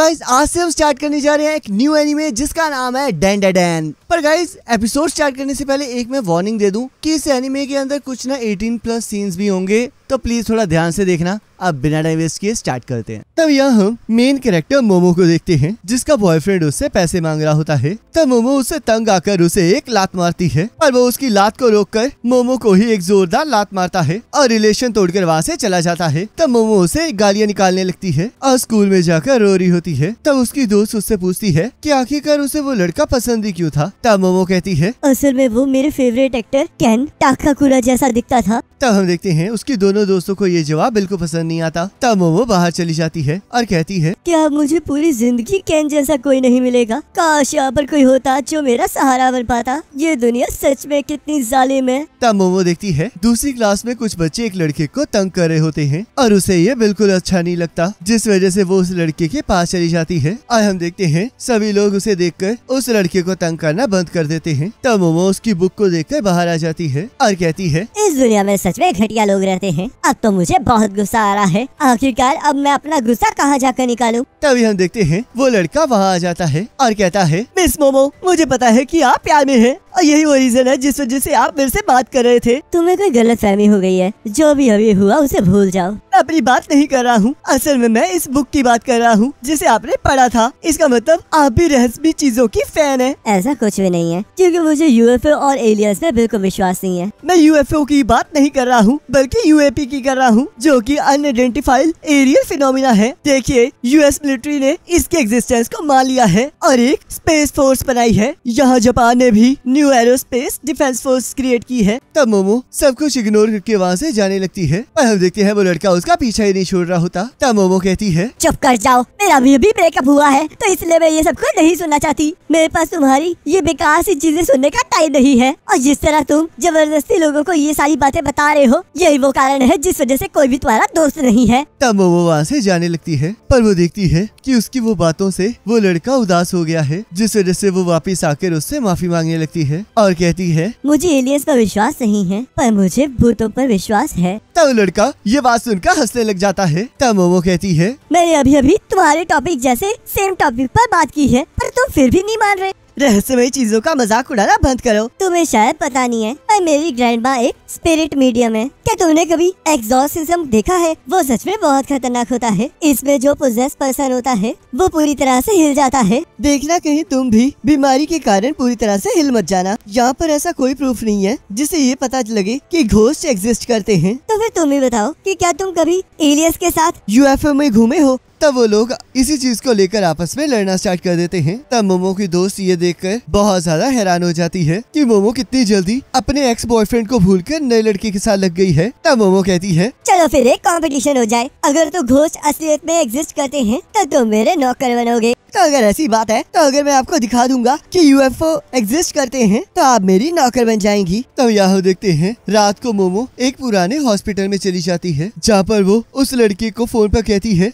Guys आज से हम स्टार्ट करने जा रहे हैं एक न्यू एनीमे जिसका नाम है डैंडाडैन। पर गाइस एपिसोड स्टार्ट करने से पहले एक मैं वार्निंग दे दूं कि इस एनीमे के अंदर कुछ ना 18+ सीन्स भी होंगे, तो प्लीज थोड़ा ध्यान से देखना। अब बिना टाइम वेस्ट किए स्टार्ट करते हैं। तब यहाँ हम मेन कैरेक्टर मोमो को देखते हैं जिसका बॉयफ्रेंड उससे पैसे मांग रहा होता है। तब मोमो उससे तंग आकर उसे एक लात मारती है और वो उसकी लात को रोककर मोमो को ही एक जोरदार लात मारता है और रिलेशन तोड़कर वहाँ से चला जाता है। तब मोमो उसे गालियाँ निकालने लगती है और स्कूल में जाकर रो रही होती है। तब उसकी दोस्त उससे पूछती है कि आखिरकार उसे वो लड़का पसंद ही क्यों था। तब मोमो कहती है असल में वो मेरे फेवरेट एक्टर केन ताकाकुरा जैसा दिखता था। तब हम देखते हैं उसकी दोनों दोस्तों को ये जवाब बिल्कुल पसंद नहीं आता। तब मोमो बाहर चली जाती है और कहती है क्या मुझे पूरी जिंदगी केन जैसा कोई नहीं मिलेगा, काश यहाँ पर कोई होता जो मेरा सहारा बन पाता, ये दुनिया सच में कितनी जालिम है। तब मोमो देखती है दूसरी क्लास में कुछ बच्चे एक लड़के को तंग कर रहे होते हैं और उसे ये बिल्कुल अच्छा नहीं लगता, जिस वजह से वो उस लड़के के पास चली जाती है और हम देखते हैं सभी लोग उसे देख कर उस लड़के को तंग करना बंद कर देते हैं। तब मोमो उसकी बुक को देख कर बाहर आ जाती है और कहती है इस दुनिया में सच में घटिया लोग रहते हैं, अब तो मुझे बहुत गुस्सा आ रहा है, आखिरकार अब मैं अपना गुस्सा कहाँ जाकर निकालूं। तभी हम देखते हैं वो लड़का वहाँ आ जाता है और कहता है मिस मोमो मुझे पता है कि आप प्यार में हैं और यही वो रीजन है जिस वजह से आप मेरे से बात कर रहे थे। तुम्हें कोई गलतफहमी हो गई है, जो भी अभी हुआ उसे भूल जाओ। मैं अपनी बात नहीं कर रहा हूँ, असल में मैं इस बुक की बात कर रहा हूँ जिसे आपने पढ़ा था। इसका मतलब आप भी रहस्यमयी चीजों की फैन है। ऐसा कुछ भी नहीं है क्योंकि मुझे यूएफओ और एलियंस में बिल्कुल विश्वास नहीं है। मैं यूएफओ की बात नहीं कर रहा हूँ बल्कि यूएपी की कर रहा हूँ, जो कि अनआइडेंटिफाइड एरियल फिनोमिना है। देखिए यूएस मिलिट्री ने इसके एग्जिस्टेंस को मान लिया है और एक स्पेस फोर्स बनाई है। यहाँ जापान ने भी new aerospace defence force create की है। तब मोमो सब कुछ इग्नोर करके वहाँ से जाने लगती है और हम देखते हैं वो लड़का उसका पीछा ही नहीं छोड़ रहा होता। तब मोमो कहती है चुप कर जाओ, मेरा अभी ब्रेकअप हुआ है तो इसलिए मैं ये सब कुछ नहीं सुनना चाहती। मेरे पास तुम्हारी ये बेकार सी चीजें सुनने का टाइम नहीं है और जिस तरह तुम जबरदस्ती लोगों को ये सारी बातें बता रहे हो यही वो कारण है जिस वजह से कोई भी तुम्हारा दोस्त नहीं है। तब मोमो वहाँ से जाने लगती है पर वो देखती है कि उसकी वो बातों से वो लड़का उदास हो गया है, जिस वजह से वो वापस आकर उससे माफी मांगने लगती है और कहती है मुझे एलियंस पर विश्वास नहीं है पर मुझे भूतों पर विश्वास है। तब लड़का ये बात सुनकर हंसने लग जाता है। तब मोमो कहती है मैंने अभी अभी तुम्हारे टॉपिक जैसे सेम टॉपिक पर बात की है पर तुम फिर भी नहीं मान रहे। रहस्यमयी चीजों का मजाक उड़ाना बंद करो। तुम्हें शायद पता नहीं है पर मेरी ग्रैंडमा एक स्पिरिट मीडियम है। क्या तुमने कभी एग्जॉर्सिज्म देखा है? वो सच में बहुत खतरनाक होता है। इसमें जो पोजेस्ड पर्सन होता है वो पूरी तरह से हिल जाता है। देखना कहीं तुम भी बीमारी के कारण पूरी तरह से हिल मत जाना। यहाँ पर ऐसा कोई प्रूफ नहीं है जिससे ये पता लगे कि घोस्ट एग्जिस्ट करते हैं। तो फिर तुम ही बताओ कि क्या तुम कभी एलियंस के साथ यूएफओ में घूमे हो? तब वो लोग इसी चीज को लेकर आपस में लड़ना स्टार्ट कर देते हैं। तब मोमो की दोस्त ये देखकर बहुत ज्यादा हैरान हो जाती है कि मोमो कितनी जल्दी अपने एक्स बॉयफ्रेंड को भूलकर नए लड़के के साथ लग गई है। तब मोमो कहती है चलो फिर एक कंपटीशन हो जाए, अगर तो घोस्ट असलियत में एग्जिस्ट करते हैं तो तुम मेरे नौकर बनोगे। तो अगर ऐसी बात है तो अगर मैं आपको दिखा दूंगा कि यूएफओ एग्जिस्ट करते हैं तो आप मेरी नौकर बन जाएंगी। तब यहाँ देखते हैं रात को मोमो एक पुराने हॉस्पिटल में चली जाती है, जहाँ पर वो उस लड़की को फोन पर कहती है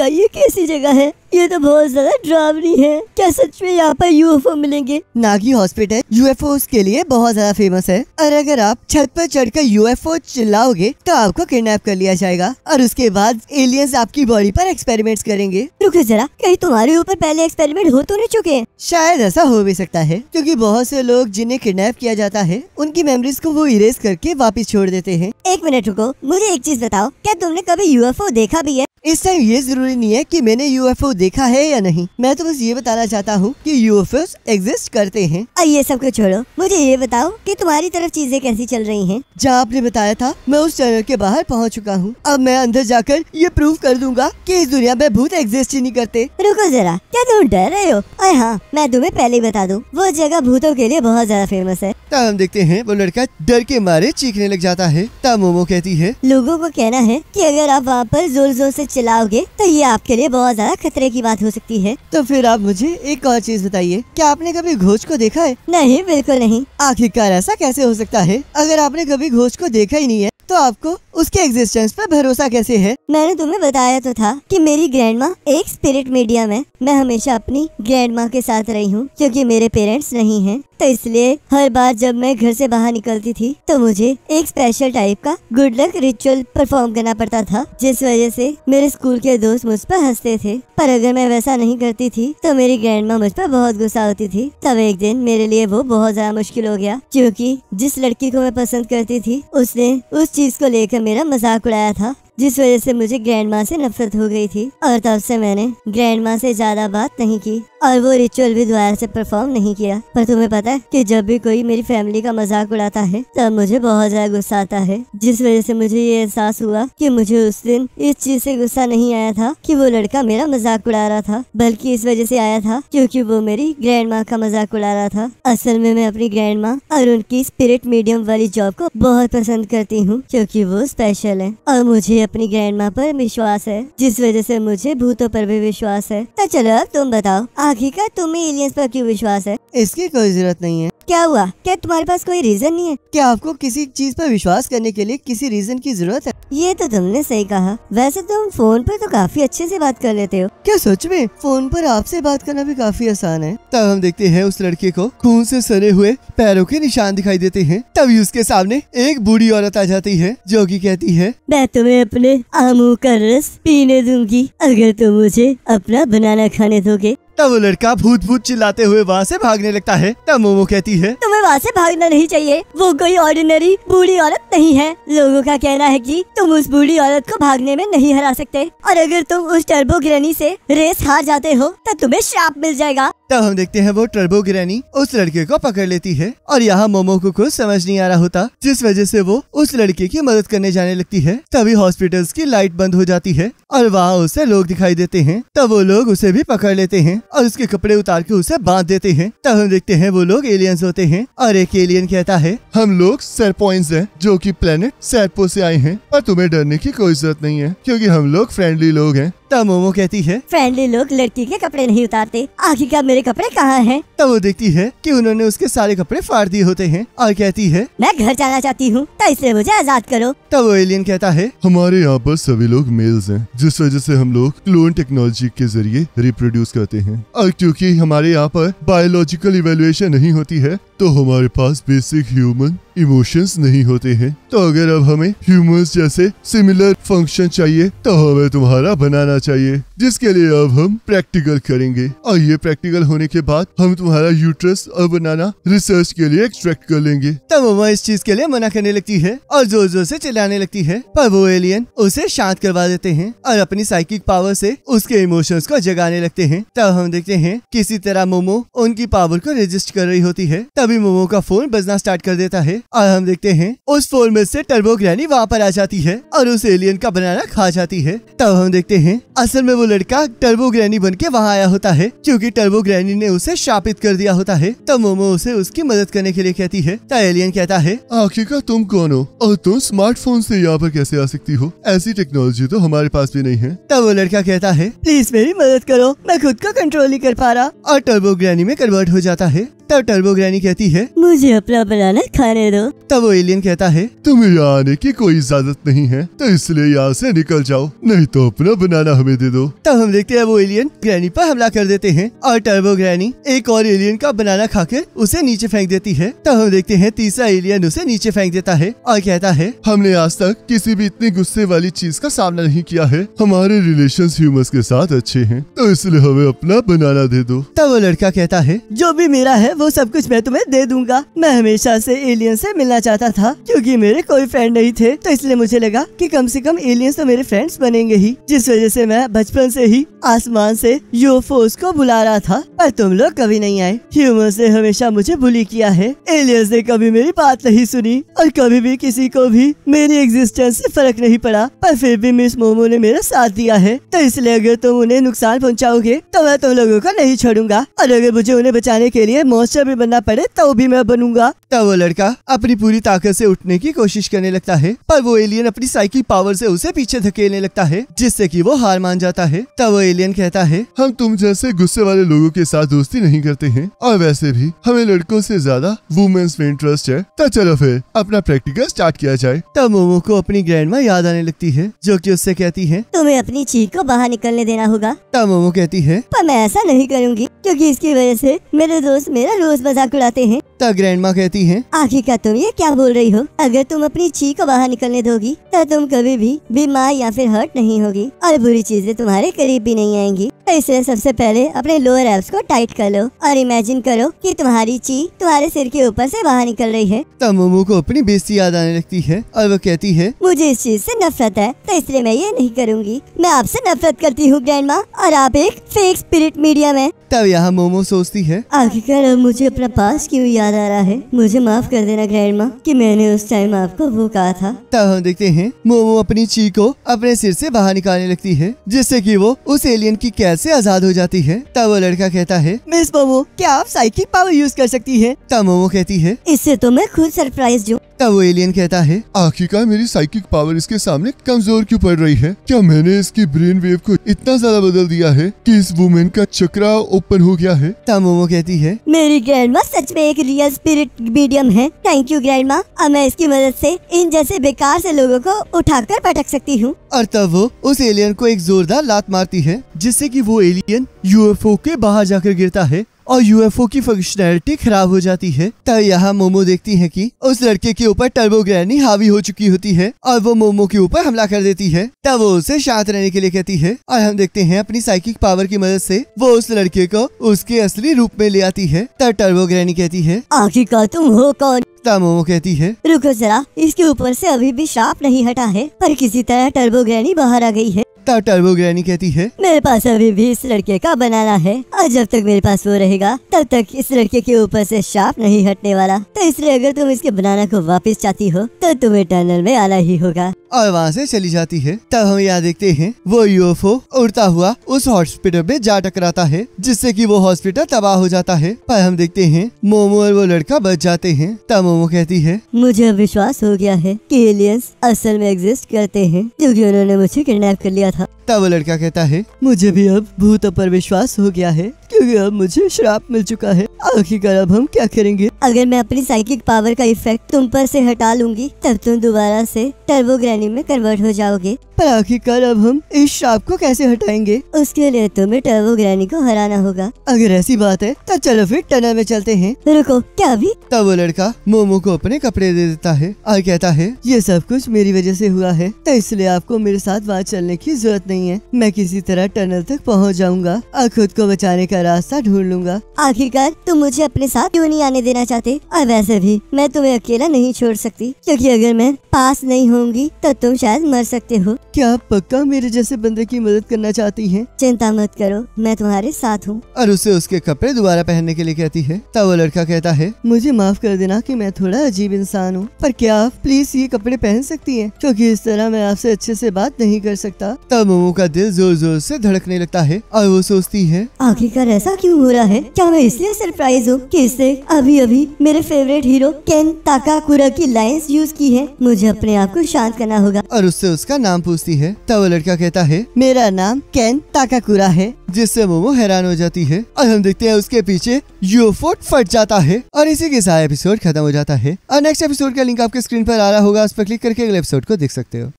का ये कैसी जगह है, ये तो बहुत ज्यादा डरावनी है, क्या सच में यहाँ पर यूएफओ मिलेंगे? नागी हॉस्पिटल यूएफओ के लिए बहुत ज्यादा फेमस है और अगर आप छत पर चढ़कर यूएफओ चिल्लाओगे तो आपको किडनैप कर लिया जाएगा और उसके बाद एलियंस आपकी बॉडी पर एक्सपेरिमेंट्स करेंगे। रुको जरा, कहीं तुम्हारे ऊपर पहले एक्सपेरिमेंट हो तो नहीं चुके? शायद ऐसा हो भी सकता है क्योंकि बहुत से लोग जिन्हें किडनैप किया जाता है उनकी मेमोरीज को वो इरेज करके वापस छोड़ देते हैं। एक मिनट रुको, मुझे एक चीज बताओ, क्या तुमने कभी यूएफओ देखा भी है? इस टाइम ये जरूरी नहीं है कि मैंने यूएफओ देखा है या नहीं, मैं तो बस ये बताना चाहता हूँ कि यूएफओ एग्जिस्ट करते हैं। ये सब कुछ छोड़ो, मुझे ये बताओ कि तुम्हारी तरफ चीजें कैसी चल रही हैं? जहाँ आपने बताया था मैं उस टनल के बाहर पहुँच चुका हूँ। अब मैं अंदर जाकर ये प्रूव कर दूंगा कि इस दुनिया में भूत एग्जिस्ट ही नहीं करते। रुको जरा, क्या तुम डर रहे हो? और हाँ, मैं तुम्हें पहले ही बता दूँ वो जगह भूतों के लिए बहुत ज्यादा फेमस है। तब हम देखते हैं वो लड़का डर के मारे चीखने लग जाता है। तब मोमो कहती है लोगों को कहना है कि अगर आप वहाँ पर जोर जोर से चिल्लाओगे तो ये आपके लिए बहुत ज्यादा खतरे की बात हो सकती है। तो फिर आप मुझे एक और चीज बताइए, क्या आपने कभी घोस्ट को देखा है? नहीं, बिल्कुल नहीं। आखिरकार ऐसा कैसे हो सकता है? अगर आपने कभी घोस्ट को देखा ही नहीं है तो आपको उसके एग्जिस्टेंस पर भरोसा कैसे है? मैंने तुम्हें बताया तो था कि मेरी ग्रैंडमा एक स्पिरिट मीडियम है। मैं हमेशा अपनी ग्रैंडमा के साथ रही हूँ क्योंकि मेरे पेरेंट्स नहीं हैं, तो इसलिए हर बार जब मैं घर से बाहर निकलती थी तो मुझे एक स्पेशल टाइप का गुड लक रिचुअल परफॉर्म करना पड़ता था, जिस वजह से मेरे स्कूल के दोस्त मुझ पर हंसते थे। पर अगर मैं वैसा नहीं करती थी तो मेरी ग्रैंडमा मुझ पर बहुत गुस्सा होती थी। तब एक दिन मेरे लिए वो बहुत ज्यादा मुश्किल हो गया क्योंकि जिस लड़की को मैं पसंद करती थी उसने उस चीज को लेकर मेरा मजाक उड़ाया था, जिस वजह से मुझे ग्रैंडमा से नफरत हो गई थी। और तब से मैंने ग्रैंडमा से ज्यादा बात नहीं की और वो रिचुअल भी दोबारा से परफॉर्म नहीं किया। पर तुम्हें पता है कि जब भी कोई मेरी फैमिली का मजाक उड़ाता है तब मुझे बहुत ज्यादा गुस्सा आता है, जिस वजह से मुझे ये एहसास हुआ कि मुझे उस दिन इस चीज से गुस्सा नहीं आया था कि वो लड़का मेरा मजाक उड़ा रहा था, बल्कि इस वजह से आया था क्योंकि वो मेरी ग्रैंडमा का मजाक उड़ा रहा था। असल में मैं अपनी ग्रैंडमा और उनकी स्पिरिट मीडियम वाली जॉब को बहुत पसंद करती हूँ क्योंकि वो स्पेशल है और मुझे अपनी ग्रैंडमा पर विश्वास है, जिस वजह से मुझे भूतों पर भी विश्वास है। तो चलो अब तुम बताओ आखिरकार तुम्हें एलियंस पर क्यों विश्वास है? इसकी कोई जरूरत नहीं है। क्या हुआ? क्या तुम्हारे पास कोई रीजन नहीं है? क्या आपको किसी चीज पर विश्वास करने के लिए किसी रीजन की जरूरत है? ये तो तुमने सही कहा। वैसे तुम फोन पर तो काफी अच्छे से बात कर लेते हो। क्या सच में? फोन पर आपसे बात करना भी काफी आसान है। तब हम देखते हैं उस लड़के को खून से सने हुए पैरों के निशान दिखाई देते हैं। तभी उसके सामने एक बूढ़ी औरत आ जाती है जो कि कहती है, मैं तुम्हें अपने आमू का रस पीने दूंगी अगर तुम मुझे अपना बनाना खाने दोगे। तब वो लड़का भूत भूत चिल्लाते हुए वहाँ से भागने लगता है। तब मोमो कहती है, तुम्हें वहाँ से भागना नहीं चाहिए, वो कोई ऑर्डिनरी बूढ़ी औरत नहीं है। लोगों का कहना है कि तुम उस बूढ़ी औरत को भागने में नहीं हरा सकते और अगर तुम उस टर्बो ग्रैनी से रेस हार जाते हो तो तुम्हें श्राप मिल जाएगा। तब हम देखते हैं वो टर्बो ग्रैनी उस लड़के को पकड़ लेती है और यहाँ मोमो को कुछ समझ नहीं आ रहा होता, जिस वजह से वो उस लड़के की मदद करने जाने लगती है। तभी हॉस्पिटल्स की लाइट बंद हो जाती है और वहाँ उसे लोग दिखाई देते हैं। तब वो लोग उसे भी पकड़ लेते हैं और उसके कपड़े उतार के उसे बांध देते हैं। तब हम देखते हैं वो लोग एलियंस होते हैं और एक एलियन कहता है, हम लोग सरपोइंस हैं जो कि प्लेनेट सर्पो से आए हैं और तुम्हें डरने की कोई जरूरत नहीं है क्योंकि हम लोग फ्रेंडली लोग हैं। तब मोमो कहती है, फ्रेंडली लोग लड़की के कपड़े नहीं उतारते, आखिरकार मेरे कपड़े कहाँ हैं? तब वो देखती है कि उन्होंने उसके सारे कपड़े फाड़ दिए होते हैं और कहती है, मैं घर जाना चाहती हूँ तो इसलिए मुझे आजाद करो। तब वो एलियन कहता है, हमारे यहाँ पर सभी लोग मेल्स हैं, जिस वजह से हम लोग क्लोन टेक्नोलॉजी के जरिए रिप्रोड्यूस करते हैं और क्योंकि हमारे यहाँ पर बायोलॉजिकल इवेलुएशन नहीं होती है तो हमारे पास बेसिक ह्यूमन इमोशंस नहीं होते हैं, तो अगर अब हमें ह्यूमंस जैसे सिमिलर फंक्शन चाहिए तो हमें तुम्हारा बनाना चाहिए, जिसके लिए अब हम प्रैक्टिकल करेंगे और ये प्रैक्टिकल होने के बाद हम तुम्हारा यूट्रस और बनाना रिसर्च के लिए एक्सट्रैक्ट कर लेंगे। तब मोमो इस चीज के लिए मना करने लगती है और जोर जोर से चिल्लाने लगती है, पर वो एलियन उसे शांत करवा देते हैं और अपनी साइकिक पावर से उसके इमोशंस को जगाने लगते हैं। तब हम देखते हैं किसी तरह मोमो उनकी पावर को रजिस्ट कर रही होती है। तभी मोमो का फोन बजना स्टार्ट कर देता है और हम देखते हैं उस फोन में से टर्बो ग्रैनी वहाँ पर आ जाती है और उस एलियन का बनाना खा जाती है। तब हम देखते हैं असल में वो लड़का टर्बो ग्रैनी बन के वहाँ आया होता है क्योंकि टर्बो ग्रैनी ने उसे शापित कर दिया होता है। तब मोमो उसे उसकी मदद करने के लिए कहती है। तब एलियन कहता है, आखिरकार तुम कौन हो और तुम स्मार्टफोन से यहाँ पर कैसे आ सकती हो? ऐसी टेक्नोलॉजी तो हमारे पास भी नहीं है। तब वो लड़का कहता है, प्लीज मेरी मदद करो, मैं खुद को कंट्रोल नहीं कर पा रहा, और टर्बो ग्रैनी में कन्वर्ट हो जाता है। तब टर्बो ग्रैनी कहती है, मुझे अपना बनाना खाने दो। तब वो एलियन कहता है, तुम्हें यहाँ आने की कोई इजाजत नहीं है तो इसलिए यहाँ से निकल जाओ, नहीं तो अपना बनाना हमें दे दो। तब हम देखते हैं वो एलियन ग्रैनी पर हमला कर देते हैं और टर्बो ग्रैनी एक और एलियन का बनाना खाकर उसे नीचे फेंक देती है। तब हम देखते हैं तीसरा एलियन उसे नीचे फेंक देता है और कहता है, हमने आज तक किसी भी इतनी गुस्से वाली चीज का सामना नहीं किया है, हमारे रिलेशंस ह्यूमंस के साथ अच्छे हैं तो इसलिए हमें अपना बनाना दे दो। तब वो लड़का कहता है, जो भी मेरा है वो सब कुछ मैं तुम्हें दे दूंगा, मैं हमेशा से एलियन से मिलना चाहता था क्योंकि मेरे कोई फ्रेंड नहीं थे तो इसलिए मुझे लगा कि कम से कम एलियंस तो मेरे फ्रेंड्स बनेंगे ही, जिस वजह से मैं बचपन से ही आसमान से यूएफओस को बुला रहा था पर तुम लोग कभी नहीं आए। ह्यूमंस ने हमेशा मुझे बुली किया है, एलियंस ने कभी मेरी बात नहीं सुनी और कभी भी किसी को भी मेरी एग्जिस्टेंस से फर्क नहीं पड़ा, पर फिर भी मिस मोमो ने मेरा साथ दिया है तो इसलिए अगर तुम उन्हें नुकसान पहुँचाओगे तो मैं तुम लोगों को नहीं छोड़ूंगा और अगर मुझे उन्हें बचाने के लिए बादशाह भी बनना पड़े तो भी मैं बनूंगा। तब वो लड़का अपनी पूरी ताकत से उठने की कोशिश करने लगता है, पर वो एलियन अपनी साइकिल पावर से उसे पीछे धकेलने लगता है, जिससे कि वो हार मान जाता है। तब वो एलियन कहता है, हम तुम जैसे गुस्से वाले लोगों के साथ दोस्ती नहीं करते हैं, और वैसे भी हमें लड़कों से ज्यादा वुमेन्स में इंटरेस्ट है, तो चलो फिर अपना प्रैक्टिकल स्टार्ट किया जाए। तब मोमो को अपनी ग्रैंडमा याद आने लगती है, जो कि उससे कहती है, तुम्हें अपनी चीख को बाहर निकलने देना होगा। तब मोमो कहती है, पर मैं ऐसा नहीं करूँगी क्योंकि इसकी वजह से मेरे दोस्त मेरा रोज मजाक उड़ाते हैं। तब ग्रैंडमा कहती है, आखिरकार तुम ये क्या बोल रही हो, अगर तुम अपनी चीख को बाहर निकलने दोगी तो तुम कभी भी बीमार या फिर हर्ट नहीं होगी और बुरी चीजें तुम्हारे करीब भी नहीं आएंगी। तो इसलिए सबसे पहले अपने लोअर एब्स को टाइट कर लो और इमेजिन करो कि तुम्हारी चीख तुम्हारे सिर के ऊपर से बाहर निकल रही है। तब मोमो को अपनी बेइज्जती याद आने लगती है और वो कहती है, मुझे इस चीज से नफरत है तो इसलिए मैं ये नहीं करूँगी। मैं आपसे नफरत करती हूँ ग्रैंडमा, और आप एक फेक स्पिरिट मीडिया में। तब यहाँ मोमो सोचती है, आखिरकार अब मुझे अपना पास क्यों याद आ रहा है। मुझे माफ कर देना ग्रैंडमा कि मैंने उस टाइम आपको वो कहा था। तब हम देखते हैं मोमो अपनी चीख को अपने सिर से बाहर निकालने लगती है, जिससे कि वो उस एलियन की कैद से आजाद हो जाती है। तब वो लड़का कहता है, मिस मोमो क्या आप साइकिक पावर यूज कर सकती है। तब मोमो कहती है, इससे तो मैं खुद सरप्राइज हूँ। तब वो एलियन कहता है, आखिरकार मेरी साइकिक पावर इसके सामने कमजोर क्यों पड़ रही है। क्या मैंने इसकी ब्रेन वेव को इतना ज्यादा बदल दिया है कि इस वुमेन का चक्रा ओपन हो गया है। तब मोमो कहती है, मेरी ग्रैंडमा सच में एक रियल स्पिरिट मीडियम है। थैंक यू ग्रैंडमा, अब मैं इसकी मदद से इन जैसे बेकार से लोगों को उठाकर पटक सकती हूँ। और तब वो उस एलियन को एक जोरदार लात मारती है, जिससे कि वो एलियन यूएफओ के बाहर जाकर गिरता है और यूएफओ की फंक्शनैलिटी खराब हो जाती है। तब यहाँ मोमो देखती है कि उस लड़के के ऊपर टर्बो ग्रैनी हावी हो चुकी होती है और वो मोमो के ऊपर हमला कर देती है। तब वो उसे शांत रहने के लिए कहती है और हम देखते हैं अपनी साइकिक पावर की मदद से वो उस लड़के को उसके असली रूप में ले आती है। तब टर्बो ग्रैनी कहती है, आखिरकार तुम हो कौन। तब मोमो कहती है, रुको जरा, इसके ऊपर से अभी भी श्राप नहीं हटा है, पर किसी तरह टर्बो ग्रैनी बाहर आ गई है। तब टर्बो ग्रैनी कहती है, मेरे पास अभी भी इस लड़के का बनाना है और जब तक मेरे पास वो रहेगा तब तक इस लड़के के ऊपर से श्राप नहीं हटने वाला, तो इसलिए अगर तुम इसके बनाना को वापस चाहती हो तो तुम्हें टनल में आना ही होगा। और वहाँ से चली जाती है। तब हम यहाँ देखते हैं वो यूएफओ उड़ता हुआ उस हॉस्पिटल में जा टकराता है, जिससे कि वो हॉस्पिटल तबाह हो जाता है। पर हम देखते हैं मोमो और वो लड़का बच जाते हैं। तब मोमो कहती है, मुझे विश्वास हो गया है कि एलियंस असल में एग्जिस्ट करते हैं, क्योंकि उन्होंने मुझे किडनैप कर लिया था। तब वो लड़का कहता है, मुझे भी अब भूतों पर विश्वास हो गया है क्योंकि अब मुझे श्राप मिल चुका है। आखिरकार अब हम क्या करेंगे। अगर मैं अपनी साइकिक पावर का इफेक्ट तुम पर से हटा लूंगी तब तुम दोबारा से टर्बो ग्रैनी में कन्वर्ट हो जाओगे, पर आखिरकार अब हम इस श्राप को कैसे हटाएंगे। उसके लिए तुम्हें टर्बो ग्रैनी को हराना होगा। अगर ऐसी बात है तो चलो फिर टनल में चलते हैं। रुको क्या अभी। तब वो लड़का मोमो को अपने कपड़े दे देता है और कहता है, ये सब कुछ मेरी वजह से हुआ है, तो इसलिए आपको मेरे साथ वहाँ चलने की जरूरत नहीं है। मैं किसी तरह टनल तक पहुँच जाऊंगा और खुद को बचाने का रास्ता ढूंढ लूंगा। आखिरकार तुम मुझे अपने साथ क्यों नहीं आने देना चाहते, और वैसे भी मैं तुम्हें अकेला नहीं छोड़ सकती, क्योंकि अगर मैं पास नहीं होंगी तो तुम शायद मर सकते हो। क्या आप पक्का मेरे जैसे बंदे की मदद करना चाहती हैं? चिंता मत करो, मैं तुम्हारे साथ हूँ। और उसे उसके कपड़े दोबारा पहनने के लिए कहती है। तब वो लड़का कहता है, मुझे माफ कर देना कि मैं थोड़ा अजीब इंसान हूँ, पर क्या आप प्लीज ये कपड़े पहन सकती हैं, क्योंकि इस तरह मैं आपसे अच्छे से बात नहीं कर सकता। तब मोमो का दिल जोर जोर से धड़कने लगता है और वो सोचती है, आखिरकार ऐसा क्यों हो रहा है। क्या मैं इसलिए सरप्राइज हूँ कि इससे अभी अभी मेरे फेवरेट हीरो केन ताकाकुरा की लाइंस यूज की है। मुझे अपने आप को शांत करना होगा। और उससे उसका नाम पूछती है। तब वो लड़का कहता है, मेरा नाम केन ताकाकुरा है, जिससे मोमो हैरान हो जाती है। और हम देखते हैं उसके पीछे यूएफओ फट जाता है और इसी के साथ एपिसोड खत्म हो जाता है। और नेक्स्ट एपिसोड का लिंक आपके स्क्रीन पर आ रहा होगा, उस पर क्लिक करके अगले एपिसोड को देख सकते हो।